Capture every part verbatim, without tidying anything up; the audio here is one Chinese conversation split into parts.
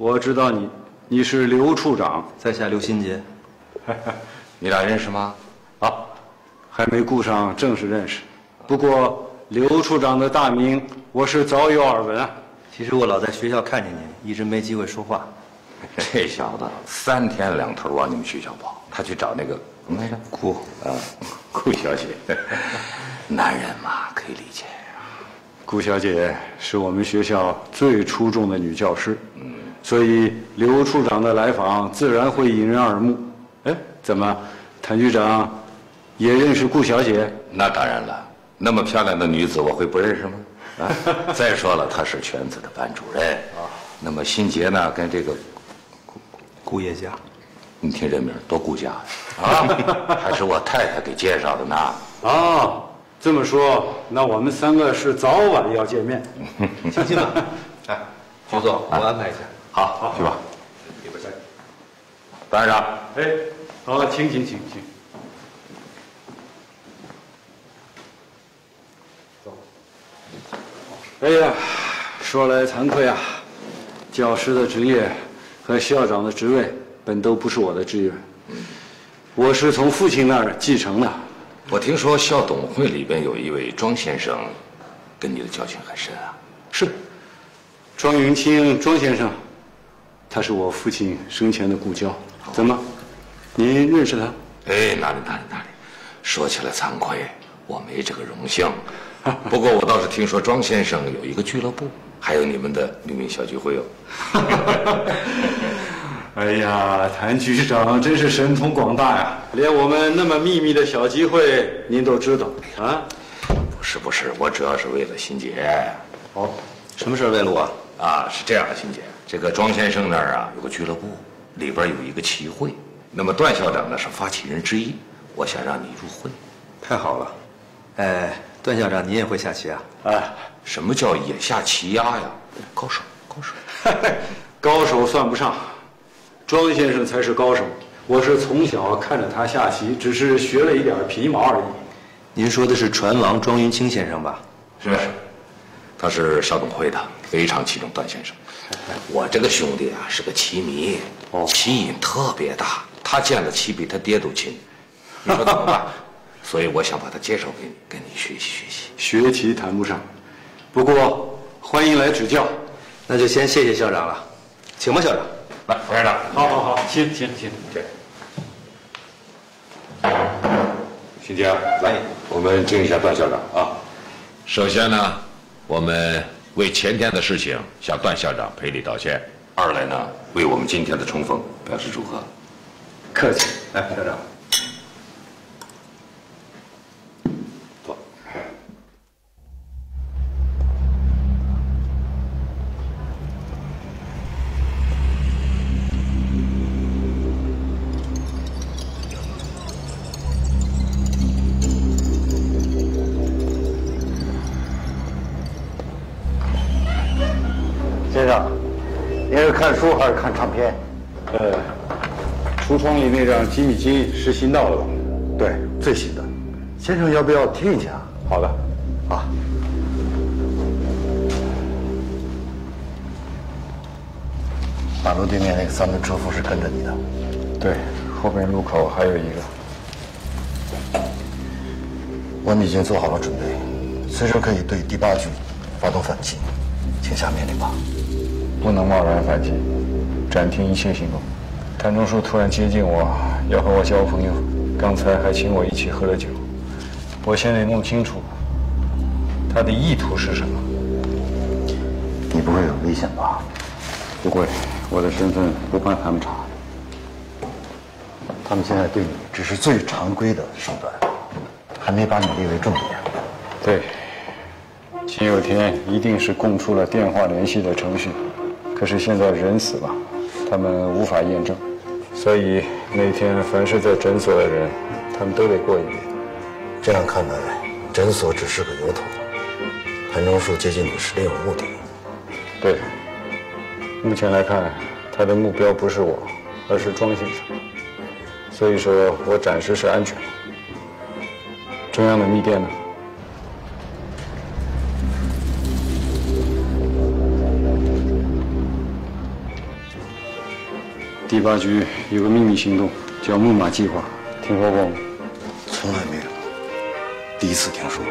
我知道你，你是刘处长，在下刘新杰。你俩认识吗？啊，还没顾上正式认识。不过刘处长的大名，我是早有耳闻啊。其实我老在学校看见您，一直没机会说话。这小子三天两头往你们学校跑，他去找那个什么来着？顾啊，顾小姐。男人嘛，可以理解。 顾小姐是我们学校最出众的女教师，嗯，所以刘处长的来访自然会引人耳目。哎，怎么，谭局长也认识顾小姐？那当然了，那么漂亮的女子，我会不认识吗？啊，再说了，她是全子的班主任啊。那么新杰呢，跟这个顾顾叶家，你听这名多顾家呀！啊，还是我太太给介绍的呢。哦。 这么说，那我们三个是早晚要见面，相信吧？哎，徐总，我安排一下。好，好，去吧。里边待。班长，哎，好，请，请，请，请。走。哎呀，说来惭愧啊，教师的职业和校长的职位本都不是我的志愿，我是从父亲那儿继承的。 我听说校董会里边有一位庄先生，跟你的交情很深啊。是，庄云清，庄先生，他是我父亲生前的故交。怎么，您认识他？哎，哪里哪里哪里，说起来惭愧，我没这个荣幸。不过我倒是听说庄先生有一个俱乐部，还有你们的秘密小聚会哦。哎呀，谭局长真是神通广大呀！连我们那么秘密的小机会，您都知道啊？不是不是，我主要是为了新杰。哦，什么事为了我？啊，是这样的，新杰，这个庄先生那儿啊有个俱乐部，里边有一个棋会，那么段校长呢是发起人之一，我想让你入会。太好了，哎，段校长，你也会下棋啊？啊，什么叫也下棋呀呀？高手，高手，高手算不上。 庄先生才是高手，我是从小看着他下棋，只是学了一点皮毛而已。您说的是船王庄云清先生吧？是，他是校董会的，非常器重段先生。我这个兄弟啊是个棋迷，哦，棋瘾特别大，他见了棋比他爹都亲，你说怎么办？所以我想把他介绍给你，跟你学习学习。学棋谈不上，不过欢迎来指教。那就先谢谢校长了，请吧，校长。 来，副院长，好好好，行行行，对。新杰，来，我们敬一下段校长啊。首先呢，我们为前天的事情向段校长赔礼道歉；二来呢，为我们今天的重逢表示祝贺。客气，来，校长。 看唱片，呃，橱窗里那张《吉米金》是新到的吧？对，最新的。先生，要不要听一下？好的，啊。马路对面那个三轮车夫是跟着你的。对，后面路口还有一个。我们已经做好了准备，随时可以对第八局发动反击，请下命令吧。不能贸然反击。 暂停一切行动。谭中树突然接近我，要和我交朋友，刚才还请我一起喝了酒。我现在弄清楚他的意图是什么。你不会有危险吧？不会，我的身份不怕他们查。他们现在对你只是最常规的手段，还没把你列为重点。对，秦有田一定是供出了电话联系的程序，可是现在人死了。 他们无法验证，所以那天凡是在诊所的人，他们都得过一遍。这样看来，诊所只是个由头。谭中树接近你是另有目的。对，目前来看，他的目标不是我，而是庄先生。所以说我暂时是安全的。中央的密电呢？第八局有个秘密行动，叫木马计划，听说过吗？从来没有，第一次听说。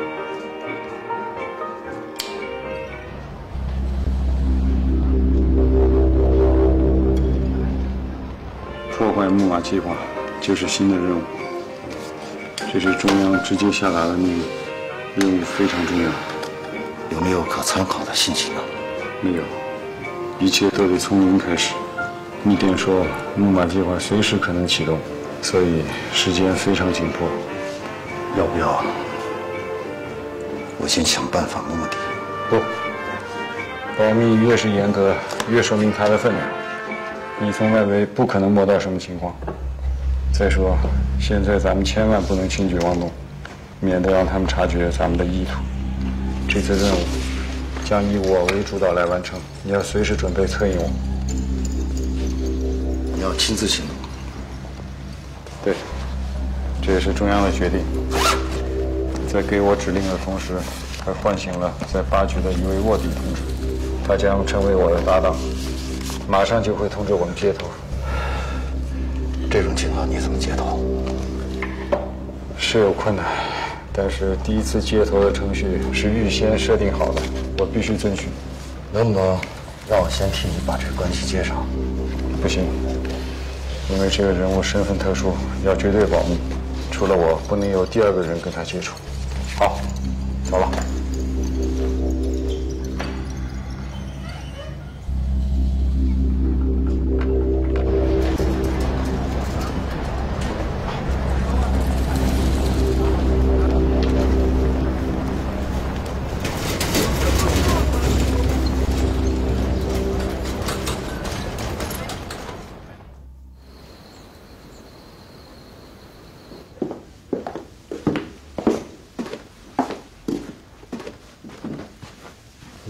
破坏木马计划就是新的任务，这是中央直接下达的命令，任务非常重要。有没有可参考的信息呢？没有，一切都得从零开始。 密电说，木马计划随时可能启动，所以时间非常紧迫。要不要我先想办法摸摸底？不，保密越是严格，越说明它的分量。你从外围不可能摸到什么情况。再说，现在咱们千万不能轻举妄动，免得让他们察觉咱们的意图。这次任务将以我为主导来完成，你要随时准备策应我。 你要亲自行动，对，这也是中央的决定。在给我指令的同时，还唤醒了在八局的一位卧底同志，他将成为我的搭档，马上就会通知我们接头。这种情况你怎么接头？是有困难，但是第一次接头的程序是预先设定好的，我必须遵循。能不能让我先替你把这个关系接上？不行。 因为这个人物身份特殊，要绝对保密。除了我，不能有第二个人跟他接触。好，走了。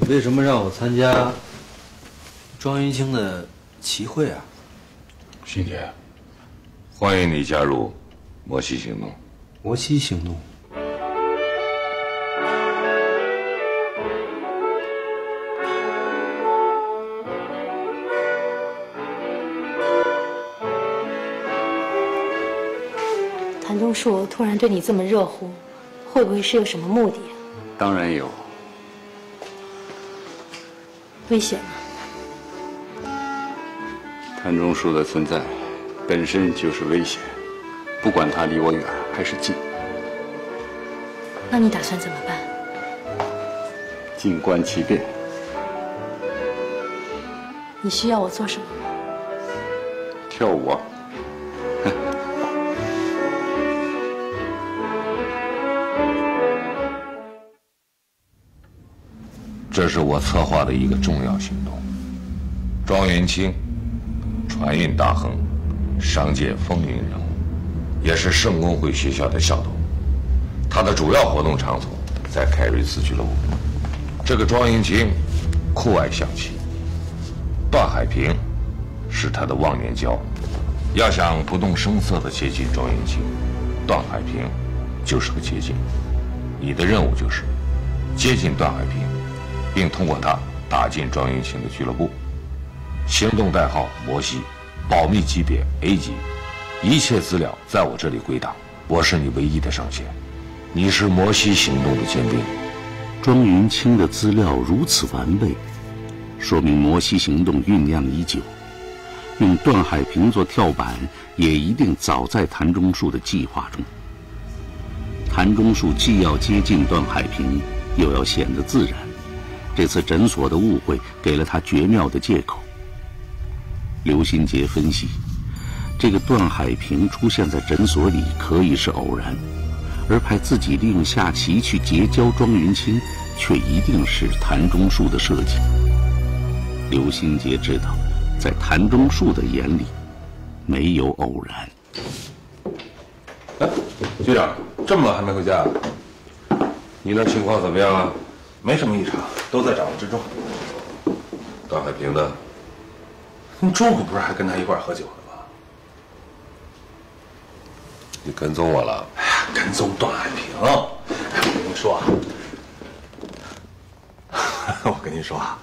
为什么让我参加庄云清的棋会啊？新杰，欢迎你加入摩西行动。摩西行动。谭中树突然对你这么热乎，会不会是有什么目的啊？当然有。 危险吗？谭中树的存在本身就是危险，不管他离我远还是近。那你打算怎么办？静观其变。你需要我做什么？跳舞啊。 这是我策划的一个重要行动。庄云清，船运大亨，商界风云人物，也是圣公会学校的校董。他的主要活动场所在凯瑞斯俱乐部。这个庄云清酷爱象棋，段海平是他的忘年交。要想不动声色地接近庄云清，段海平就是个捷径。你的任务就是接近段海平。 并通过他打进庄云清的俱乐部，行动代号摩西，保密级别 A 级，一切资料在我这里归档，我是你唯一的上线，你是摩西行动的尖兵。庄云清的资料如此完备，说明摩西行动酝酿已久，用段海平做跳板也一定早在谭中树的计划中。谭中树既要接近段海平，又要显得自然。 这次诊所的误会给了他绝妙的借口。刘新杰分析，这个段海平出现在诊所里可以是偶然，而派自己利用下棋去结交庄云清，却一定是谭中树的设计。刘新杰知道，在谭中树的眼里，没有偶然。哎，局长，这么晚还没回家？你那情况怎么样啊？ 没什么异常，都在掌握之中。段海平呢？你中午不是还跟他一块喝酒了吗？你跟踪我了？哎呀，跟踪段海平！哎，我跟你说啊，我跟你说啊，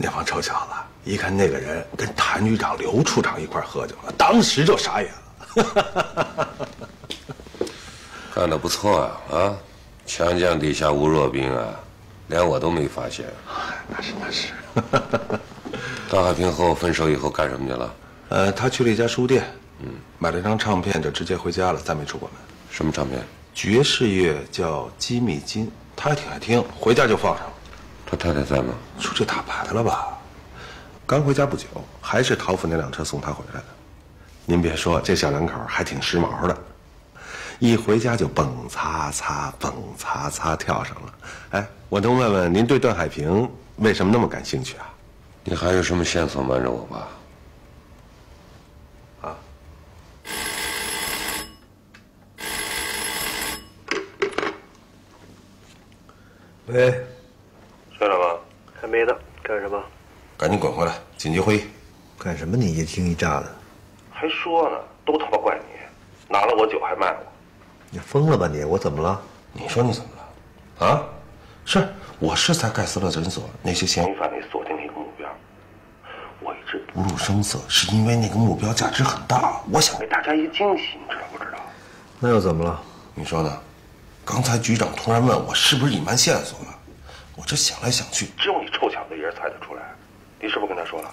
那帮臭小子一看那个人跟谭局长、刘处长一块喝酒了，当时就傻眼了。干得不错啊啊！强将底下无弱兵啊，连我都没发现。那是那是。张海平和我分手以后干什么去了？呃，他去了一家书店，嗯，买了张唱片就直接回家了，再没出过门。什么唱片？爵士乐叫《机密金》，他挺爱听，回家就放上了。他太太在吗？出去打牌了吧？刚回家不久，还是陶府那辆车送他回来的。您别说，这小两口还挺时髦的，一回家就蹦擦擦蹦擦擦跳上了。哎，我能问问您对段海平为什么那么感兴趣啊？你还有什么线索瞒着我吧？ 喂，睡了吗？还没呢，干什么？赶紧滚回来，紧急会议。干什么？你一惊一乍的，还说呢，都他妈怪你，拿了我酒还卖我。你疯了吧你？我怎么了？你说你怎么了？啊？是，我是在盖斯勒诊所那些嫌疑犯里锁定了一个目标，我一直不露声色，是因为那个目标价值很大，我想给大家一个惊喜，你知道不知道？那又怎么了？你说呢？ 刚才局长突然问我是不是隐瞒线索了，我这想来想去，只有你臭小子一人猜得出来。你是不是跟他说了？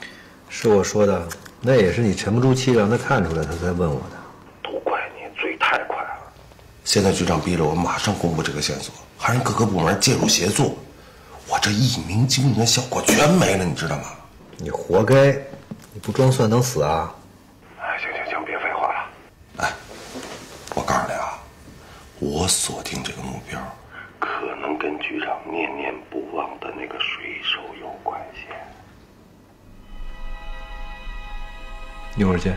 是我说的，那也是你沉不住气让他看出来，他才问我的。都怪你嘴太快了。现在局长逼着我马上公布这个线索，还让各个部门介入协作，我这一鸣惊人的效果全没了，你知道吗？你活该，你不装蒜能死啊！哎，行行行，别废话了。哎，我告诉你啊。 我锁定这个目标，可能跟局长念念不忘的那个水手有关系。一会儿见。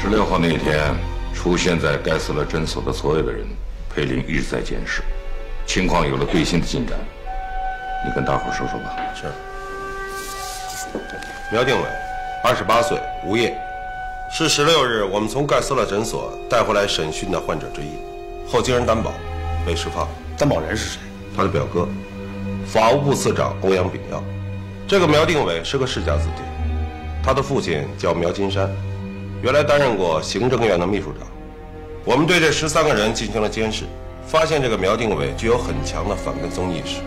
十六号那天，出现在盖斯勒诊所的所有的人，裴林一直在监视，情况有了最新的进展。你跟大伙说说吧。是。苗定伟，二十八岁，无业，是十六日我们从盖斯勒诊所带回来审讯的患者之一，后经人担保，被释放。担保人是谁？他的表哥，法务部次长欧阳炳耀。这个苗定伟是个世家子弟，他的父亲叫苗金山。 原来担任过行政院的秘书长，我们对这十三个人进行了监视，发现这个苗定伟具有很强的反跟踪意识。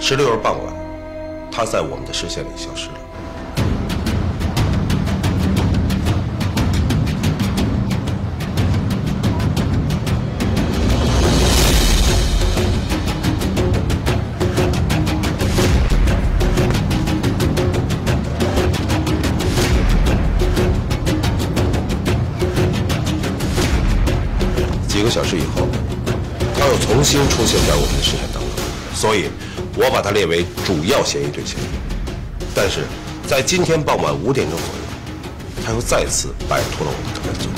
十六日傍晚，他在我们的视线里消失了。几个小时以后，他又重新出现在我们的视线当中，所以，我把他列为主要嫌疑对象。但是，在今天傍晚五点钟左右，他又再次摆脱了我们的跟踪。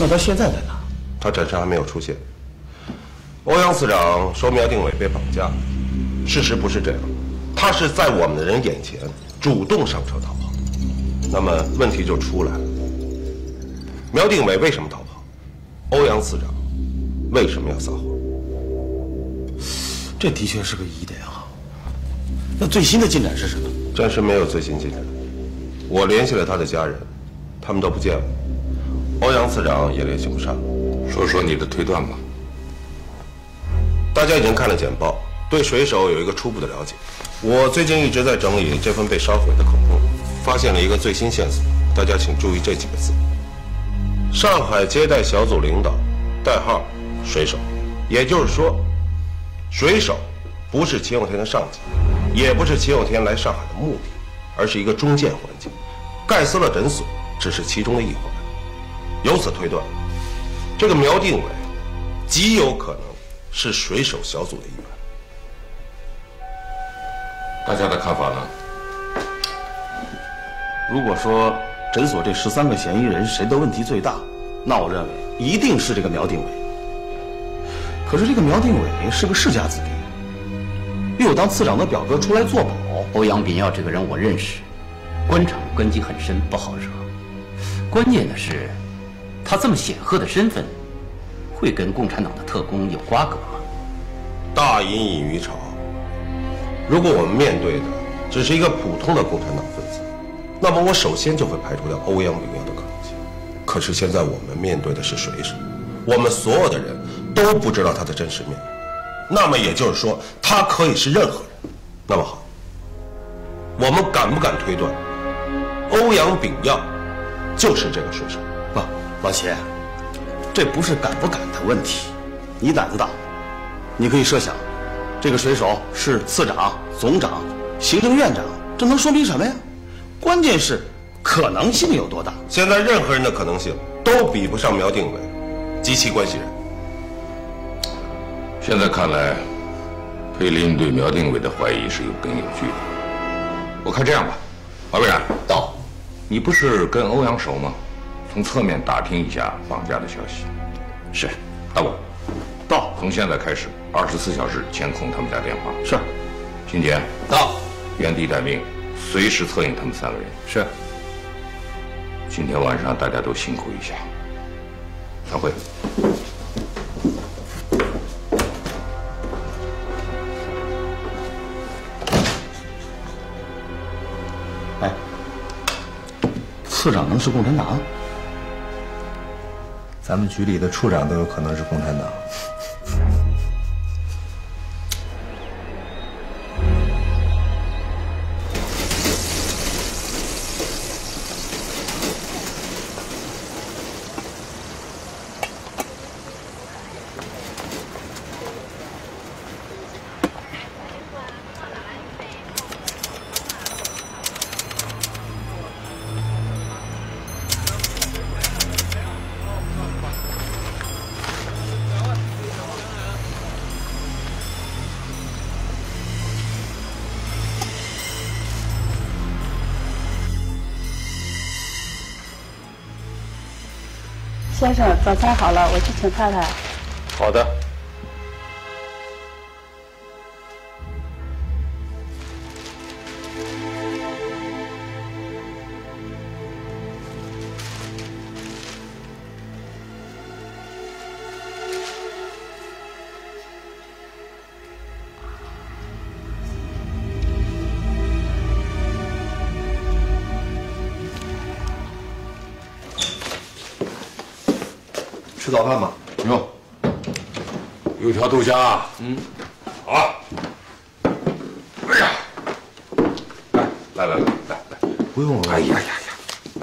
那他现在在哪？ 他暂时还没有出现。欧阳司长说苗定伟被绑架，事实不是这样，他是在我们的人眼前主动上车逃跑。那么问题就出来了：苗定伟为什么逃跑？欧阳司长为什么要撒谎？这的确是个疑点啊。那最新的进展是什么？暂时没有最新进展。我联系了他的家人，他们都不见了。欧阳司长也联系不上。 说说你的推断吧。大家已经看了简报，对水手有一个初步的了解。我最近一直在整理这份被烧毁的口供，发现了一个最新线索。大家请注意这几个字：上海接待小组领导，代号水手。也就是说，水手不是秦有天的上级，也不是秦有天来上海的目的，而是一个中介环节。盖斯勒诊所只是其中的一环。由此推断，这个苗定伟极有可能是水手小组的一员。大家的看法呢？如果说诊所这十三个嫌疑人谁的问题最大，那我认为一定是这个苗定伟。可是这个苗定伟是个世家子弟，又有当次长的表哥出来作保。欧阳炳耀这个人我认识，官场根基很深，不好惹。关键的是，他这么显赫的身份，会跟共产党的特工有瓜葛吗？大隐隐于朝。如果我们面对的只是一个普通的共产党分子，那么我首先就会排除掉欧阳炳耀的可能性。可是现在我们面对的是水手，我们所有的人都不知道他的真实面目。那么也就是说，他可以是任何人。那么好，我们敢不敢推断，欧阳炳耀就是这个水手？啊，老邪，这不是敢不敢的问题，你胆子大，你可以设想，这个水手是次长、总长、行政院长，这能说明什么呀？关键是可能性有多大？现在任何人的可能性都比不上苗定伟及其关系人。现在看来，佩林对苗定伟的怀疑是有根有据的。我看这样吧，马委员到，你不是跟欧阳熟吗？从侧面打听一下绑架的消息。是，大宝，到。从现在开始，二十四小时监控他们家电话。是。秦杰到，原地待命。随时策应他们三个人。是。今天晚上大家都辛苦一下。散会。哎，次长能是共产党？咱们局里的处长都有可能是共产党。先生，早餐好了，我去请太太。好的。吃早饭吧，不用。有条豆虾、啊，嗯，好了。哎呀，来来来来来来，不用了。哎呀呀呀，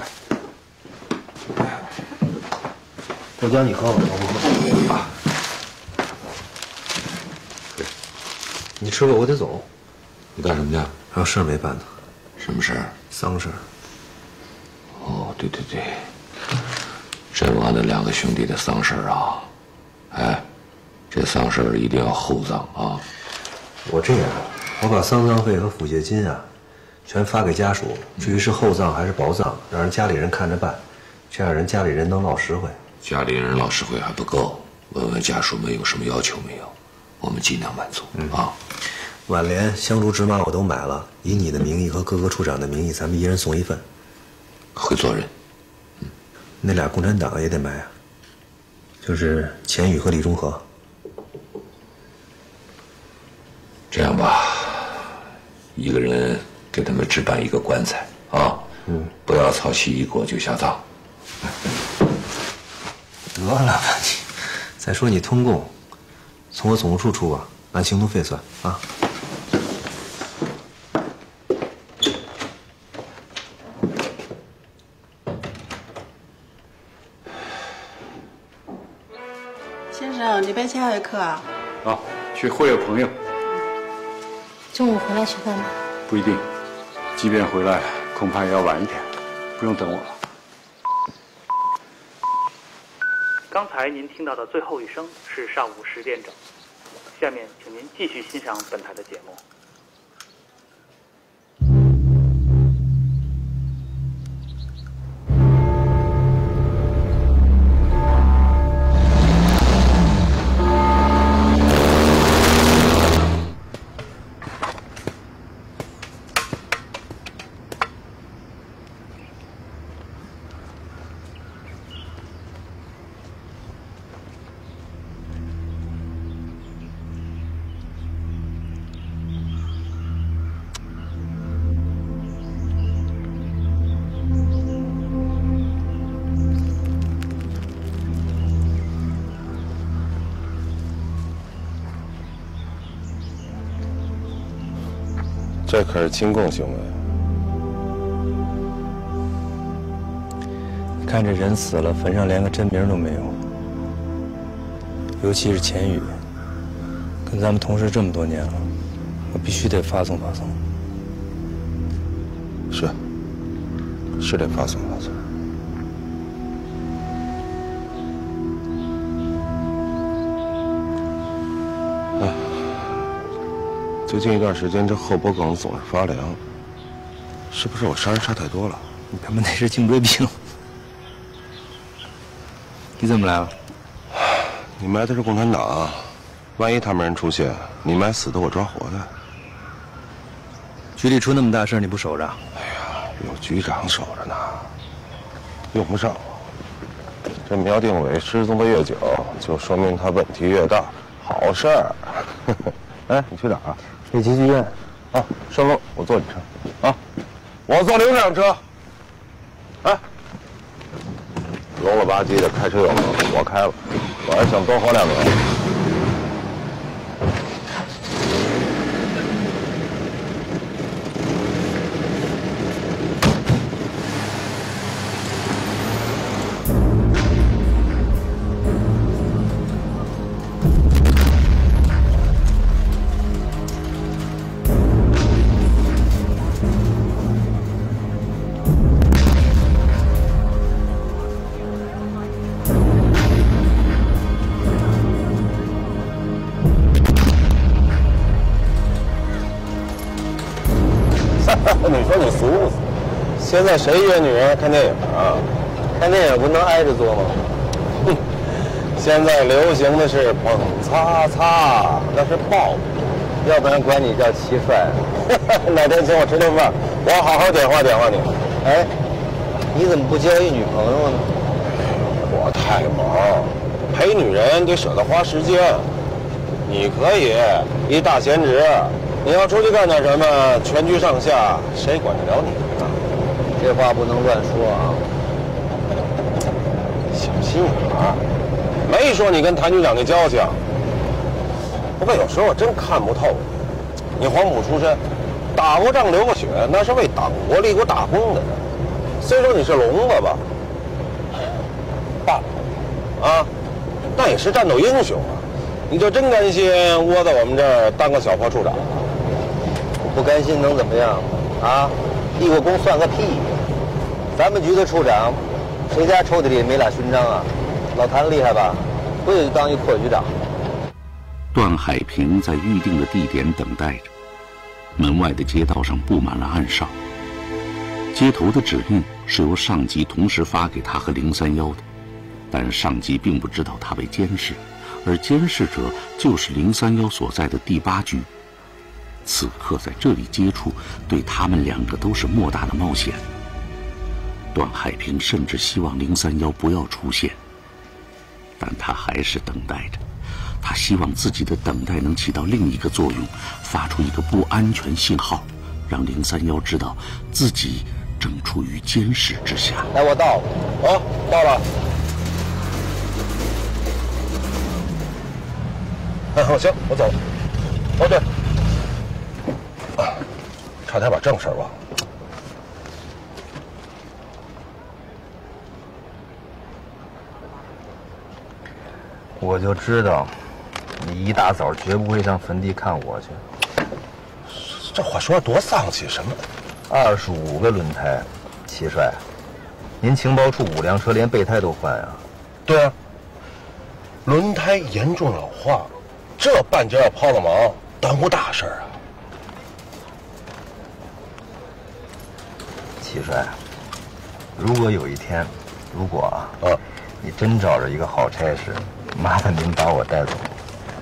来，豆浆你喝吧，我不喝。啊，你吃吧，我得走。你干什么去？还有事没办呢。什么事儿？丧事儿。哦，对对对。阵亡的两个兄弟的丧事啊，哎，这丧事一定要厚葬啊！我这样，我把丧葬费和抚恤金啊，全发给家属。至于是厚葬还是薄葬，让人家里人看着办，这样人家里人能落实惠。家里人落实惠还不够，问问家属们有什么要求没有，我们尽量满足、嗯、啊。挽联、香烛、纸马我都买了，以你的名义和各个处长的名义，咱们一人送一份。会做人。那俩共产党也得买啊，就是钱宇和李中和。这样吧，一个人给他们置办一个棺材啊，嗯，不要操其一过就下葬。得了吧你！再说你通共，从我总务处出吧，按行动费算啊。白天还有课啊？啊，去会个朋友。中午回来吃饭吗？不一定，即便回来，恐怕也要晚一点。不用等我了。刚才您听到的最后一声是上午十点整。下面，请您继续欣赏本台的节目。这可是亲共行为。看这人死了，坟上连个真名都没有。尤其是钱宇，跟咱们同事这么多年了，我必须得发送发送。是，是得发送发送。哎。 最近一段时间，这后脖梗总是发凉，是不是我杀人杀太多了？你他妈那是颈椎病！你怎么来了？你埋的是共产党啊，万一他们人出现，你埋死的我抓活的。局里出那么大事，你不守着？哎呀，有局长守着呢，用不上我。这苗定伟失踪的越久，就说明他问题越大。好事儿。哎，你去哪儿啊？ 北京剧院，啊，上路，我坐你车，啊，我坐刘厂车，哎，聋了吧唧的开车有门，我开了，我还想多活两年。现在谁约女人看电影啊？看电影不能挨着坐吗？哼！现在流行的是捧擦擦，那是抱，要不然管你叫蟋蟀。哪天请我吃顿饭，我好好点化点化你。哎，你怎么不交一女朋友呢？我太忙，陪女人得舍得花时间。你可以一大闲职，你要出去干点什么，全局上下谁管得了你啊？ 这话不能乱说啊！小心眼儿，没说你跟谭局长那交情。不过有时候我真看不透你。你黄埔出身，打过仗流过血，那是为党国立国打工的人。虽说你是聋子吧，爸爸，啊，那也是战斗英雄啊！你就真甘心窝在我们这儿当个小破处长？不甘心能怎么样啊？立过功算个屁！ 咱们局的处长，谁家抽屉里没俩勋章啊？老谭厉害吧？不也就当一破局长。段海平在预定的地点等待着，门外的街道上布满了暗哨。接头的指令是由上级同时发给他和零三幺的，但上级并不知道他被监视，而监视者就是零三幺所在的第八局。此刻在这里接触，对他们两个都是莫大的冒险。 段海平甚至希望零三幺不要出现，但他还是等待着。他希望自己的等待能起到另一个作用，发出一个不安全信号，让零三幺知道自己正处于监视之下。哎，我到了，哦，到了。哎，行，我走了。哦，对，啊，差点把正事儿忘了。 我就知道，你一大早绝不会上坟地看我去。这话说多丧气，什么？二十五个轮胎，齐帅，您情报处五辆车连备胎都换啊？对啊，轮胎严重老化，这半截要抛了锚，耽误大事啊！齐帅，如果有一天，如果啊，嗯、你真找着一个好差事，麻烦您把我带走。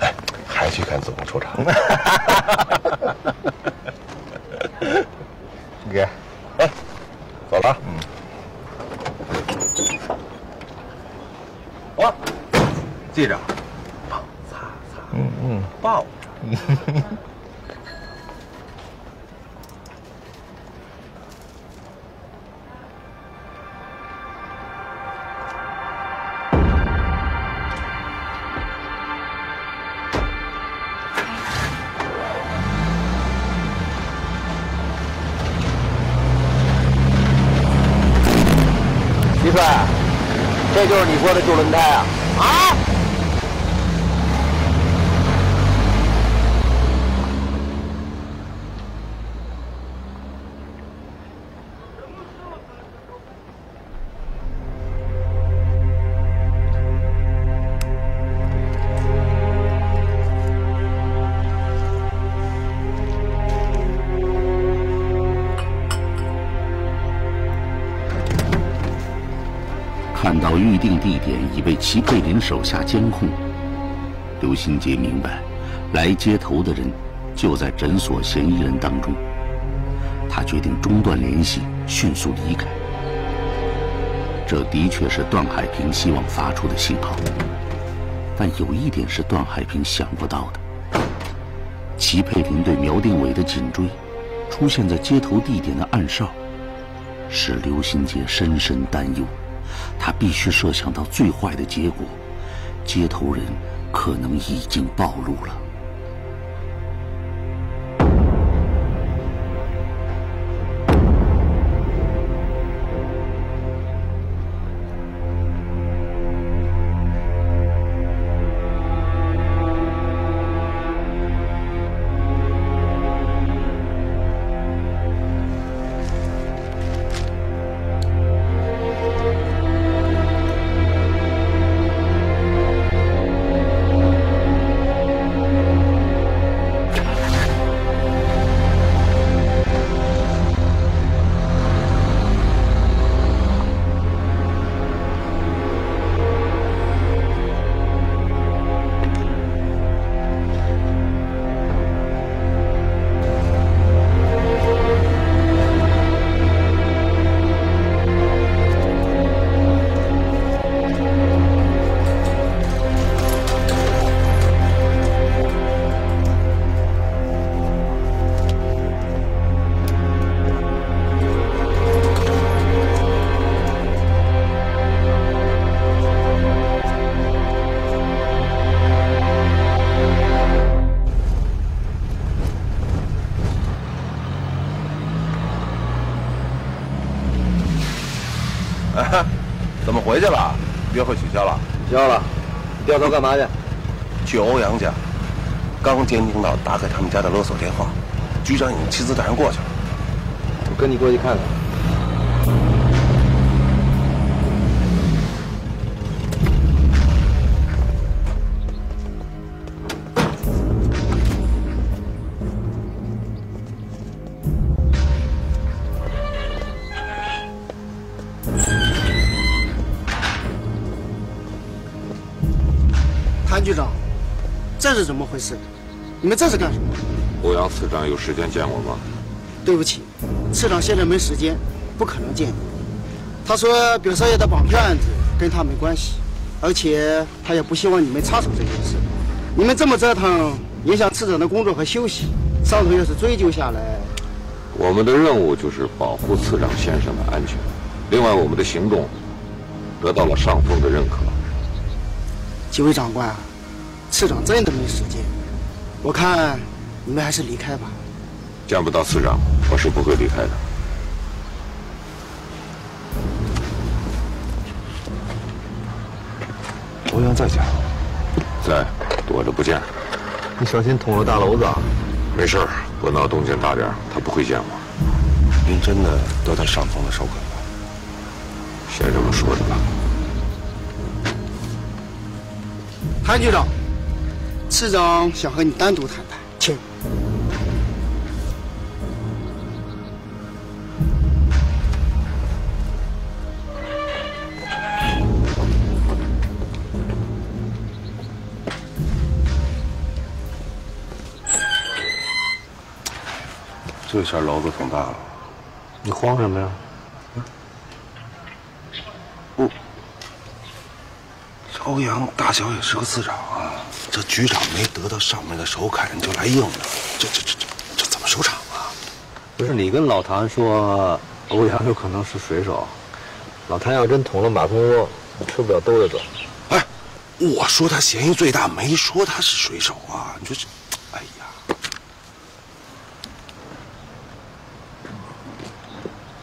哎，还去看子宫抽查？给，哎，走了。嗯，我。 记着，抱擦擦，嗯嗯，抱着。齐帅，这就是你说的旧轮胎啊？啊！ 预定地点已被齐佩林手下监控。刘新杰明白，来接头的人就在诊所嫌疑人当中。他决定中断联系，迅速离开。这的确是段海平希望发出的信号，但有一点是段海平想不到的：齐佩林对苗定伟的紧追，出现在接头地点的暗哨，使刘新杰深深担忧。 他必须设想到最坏的结果，接头人可能已经暴露了。回去了，约会取消了，取消了。掉头干嘛去？去欧阳家。刚监听到打给他们家的勒索电话，局长已经亲自带人过去了。我跟你过去看看。这是怎么回事？你们这是干什么？欧阳次长有时间见我吗？对不起，次长现在没时间，不可能见你。他说表少爷的绑票案子跟他没关系，而且他也不希望你们插手这件事。你们这么折腾，影响次长的工作和休息。上头要是追究下来，我们的任务就是保护次长先生的安全。另外，我们的行动得到了上峰的认可。几位长官。 次长真的没时间，我看你们还是离开吧。见不到次长，我是不会离开的。欧阳在家？在，躲着不见。你小心捅了大娄子啊！没事，我闹动静大点，他不会见我。您真的得到上峰的首肯了？先这么说着吧。谭局长，市长想和你单独谈谈，请。这下篓子捅大了，你慌什么呀？ 欧阳大小也是个次长啊，这局长没得到上面的首肯就来硬的，这这这这这怎么收场啊？不是你跟老谭说欧阳有可能是水手，老谭要真捅了马蜂窝，吃不了兜着走。哎，我说他嫌疑最大，没说他是水手啊！你说这，哎呀，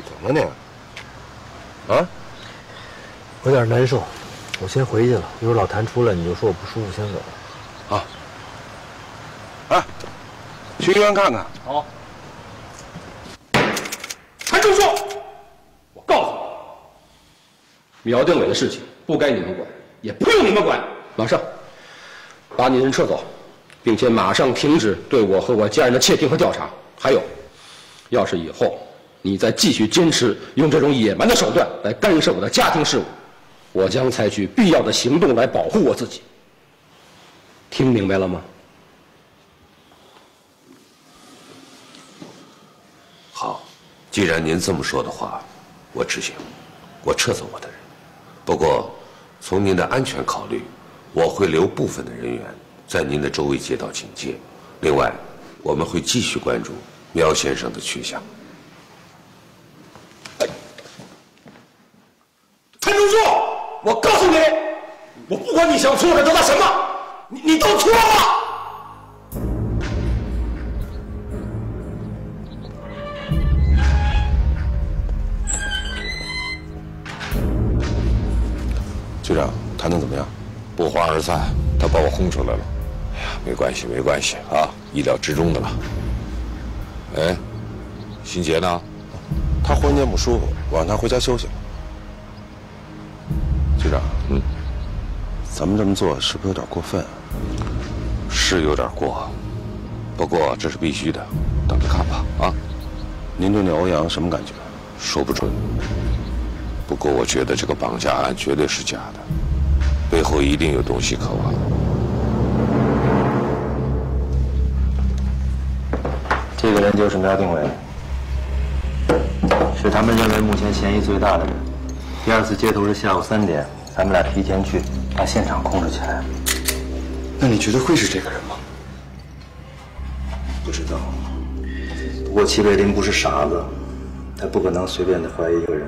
怎么了你？啊，有点难受。 我先回去了，一会儿老谭出来你就说我不舒服，先走。啊，哎，去医院看看。好。谭仲树，我告诉你，苗政委的事情不该你们管，也不用你们管。马上把你人撤走，并且马上停止对我和我家人的窃听和调查。还有，要是以后你再继续坚持用这种野蛮的手段来干涉我的家庭事务， 我将采取必要的行动来保护我自己。听明白了吗？好，既然您这么说的话，我执行，我撤走我的人。不过，从您的安全考虑，我会留部分的人员在您的周围街道警戒。另外，我们会继续关注苗先生的去向。 谭仲树，我告诉你，我不管你想错的得到什么，你你都错了。 局长，谈的怎么样？不欢而散，他把我轰出来了。哎呀，没关系，没关系啊，意料之中的了。哎，新杰呢？他昏厥不舒服，我让他回家休息了。 局长，嗯，咱们这么做是不是有点过分啊？是有点过，不过这是必须的，等着看吧啊！您对那欧阳什么感觉？说不准。不过我觉得这个绑架案绝对是假的，背后一定有东西可挖。这个人就是苗定伟，是他们认为目前嫌疑最大的人。 第二次接头是下午三点，咱们俩提前去，把现场控制起来。那你觉得会是这个人吗？不知道。不过齐北林不是傻子，他不可能随便的怀疑一个人。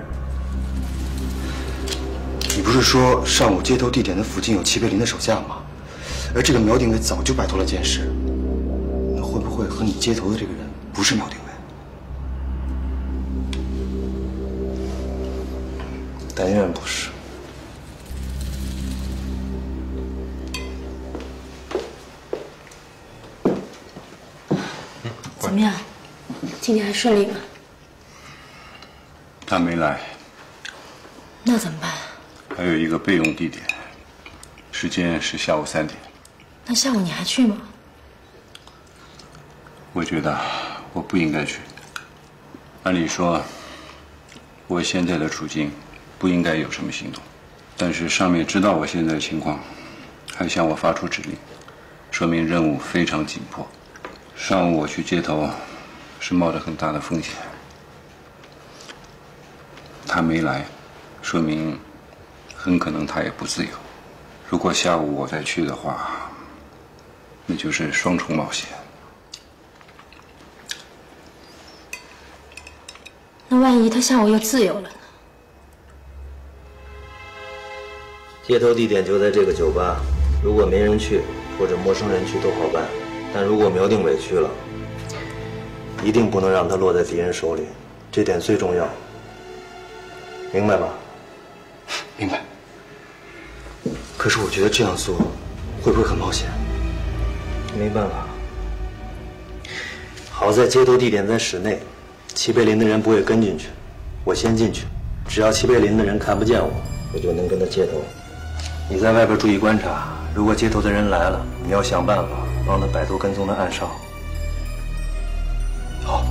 你不是说上午接头地点的附近有齐北林的手下吗？而这个苗定伟早就摆脱了监视，那会不会和你接头的这个人不是苗定伟？ 但愿不是。怎么样？今天还顺利吗？他没来。那怎么办？还有一个备用地点，时间是下午三点。那下午你还去吗？我觉得我不应该去。按理说，我现在的处境 不应该有什么行动，但是上面知道我现在的情况，还向我发出指令，说明任务非常紧迫。上午我去接头，是冒着很大的风险。他没来，说明很可能他也不自由。如果下午我再去的话，那就是双重冒险。那万一他下午又自由了？ 接头地点就在这个酒吧，如果没人去或者陌生人去都好办，但如果苗定伟去了，一定不能让他落在敌人手里，这点最重要，明白吧？明白。可是我觉得这样做会不会很冒险？没办法。好在接头地点在室内，齐贝林的人不会跟进去，我先进去，只要齐贝林的人看不见我，我就能跟他接头。你在外边注意观察，如果接头的人来了，你要想办法帮他摆脱跟踪的暗哨。好。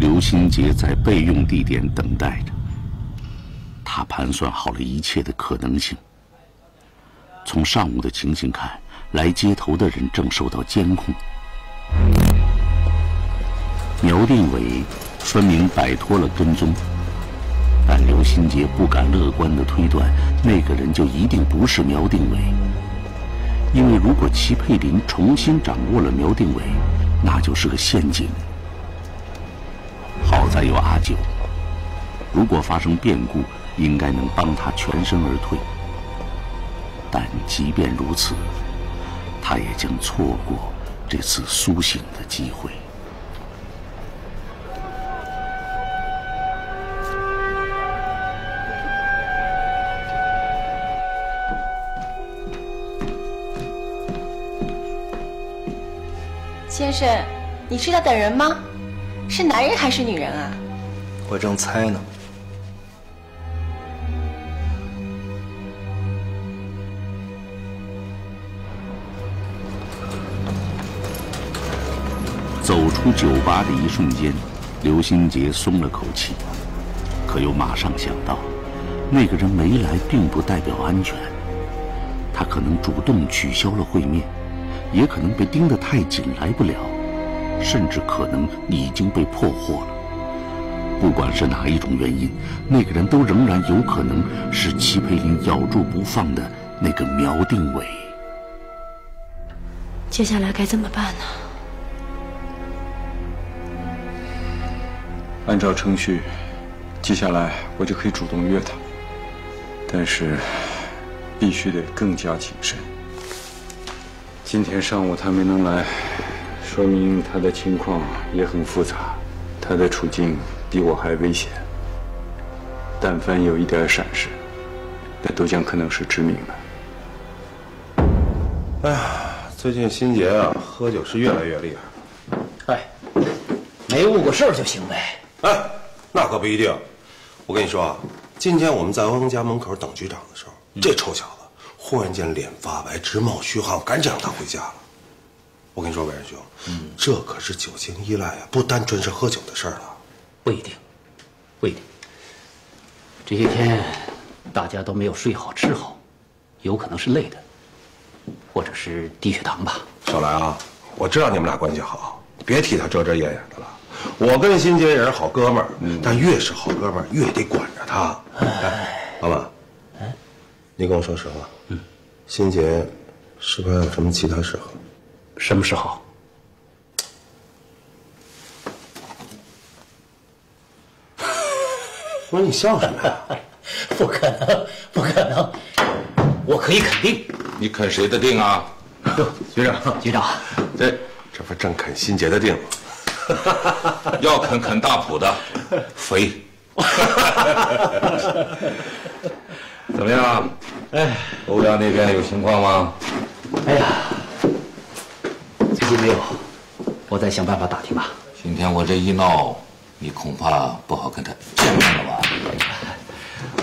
刘清杰在备用地点等待着，他盘算好了一切的可能性。从上午的情形看，来接头的人正受到监控。 苗定伟分明摆脱了跟踪，但刘新杰不敢乐观地推断，那个人就一定不是苗定伟，因为如果齐佩林重新掌握了苗定伟，那就是个陷阱。好在有阿九，如果发生变故，应该能帮他全身而退。但即便如此，他也将错过这次苏醒的机会。 先生，你是在等人吗？是男人还是女人啊？我正猜呢。走出酒吧的一瞬间，刘新杰松了口气，可又马上想到，那个人没来并不代表安全，他可能主动取消了会面。 也可能被盯得太紧，来不了，甚至可能已经被破获了。不管是哪一种原因，那个人都仍然有可能是齐培林咬住不放的那个苗定伟。接下来该怎么办呢？按照程序，接下来我就可以主动约他，但是必须得更加谨慎。 今天上午他没能来，说明他的情况也很复杂，他的处境比我还危险。但凡有一点闪失，那都将可能是致命的。哎呀，最近新杰啊，喝酒是越来越厉害。哎，没误过事儿就行呗。哎，那可不一定。我跟你说啊，今天我们在汪家门口等局长的时候，嗯、这臭小子。 忽然间脸发白，直冒虚汗，赶紧让他回家了。我跟你说，伟人兄，嗯，这可是酒精依赖啊，不单纯是喝酒的事儿了。不一定，不一定。这些天大家都没有睡好吃好，有可能是累的，或者是低血糖吧。小兰啊，我知道你们俩关系好，别替他遮遮掩掩的了。我跟新杰也是好哥们儿，嗯、但越是好哥们儿，越得管着他。哎，老板。 你跟我说实话，嗯，新杰是不是还有什么其他嗜好？什么嗜好？不是你笑什么呀？不可能，不可能！我可以肯定。你肯谁的定啊？哟，局长，局长，这这不正肯新杰的定吗？要肯肯大普的，肥。怎么样？哎，楼下那边有情况吗？哎呀，最近没有，我再想办法打听吧。今天我这一闹，你恐怕不好跟他见面了吧？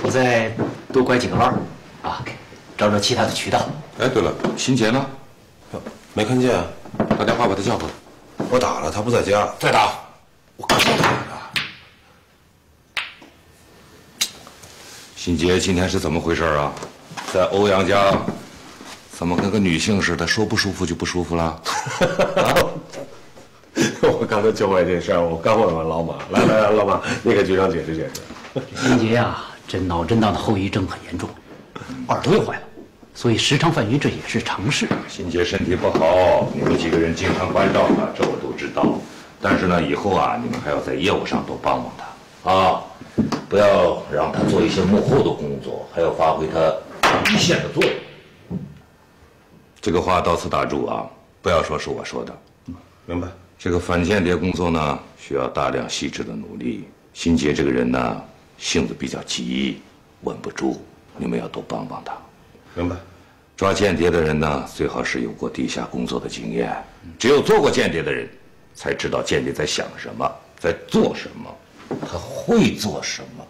我再多拐几个弯儿啊，找找其他的渠道。哎，对了，新杰呢？没看见啊，打电话把他叫回来。我打了，他不在家。再打，我刚打了。 新杰今天是怎么回事啊？在欧阳家，怎么跟个女性似的，说不舒服就不舒服了？啊、我刚才就问这事儿，我刚问完老马，来来来，老马，你给局长解释解释。新杰啊，这脑震荡的后遗症很严重，耳朵又坏了，所以时常犯晕，这也是常事。新杰身体不好，你们几个人经常关照他，这我都知道。但是呢，以后啊，你们还要在业务上多帮帮他啊。 不要让他做一些幕后的工作，还要发挥他一线的作用。这个话到此打住啊！不要说是我说的，明白？这个反间谍工作呢，需要大量细致的努力。新杰这个人呢，性子比较急，稳不住，你们要多帮帮他。明白？抓间谍的人呢，最好是有过地下工作的经验。只有做过间谍的人，才知道间谍在想什么，在做什么。 他会做什么？